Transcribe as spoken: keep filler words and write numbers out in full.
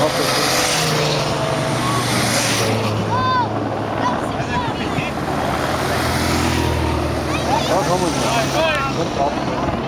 Come on.